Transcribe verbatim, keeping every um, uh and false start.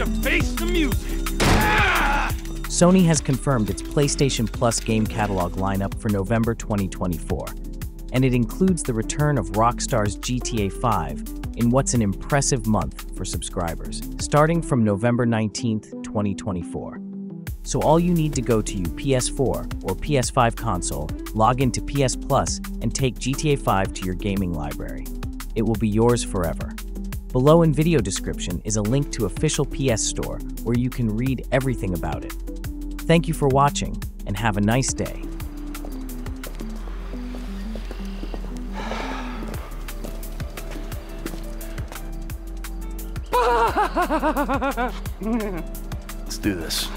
to face the music. Ah! Sony has confirmed its PlayStation Plus game catalog lineup for November twenty twenty-four, and it includes the return of Rockstar's G T A five in what's an impressive month for subscribers, starting from November nineteenth, twenty twenty-four. So all you need to go to your P S four or P S five console, log into P S Plus, and take G T A five to your gaming library. It will be yours forever. Below in video description is a link to official P S Store where you can read everything about it. Thank you for watching and have a nice day. Let's do this.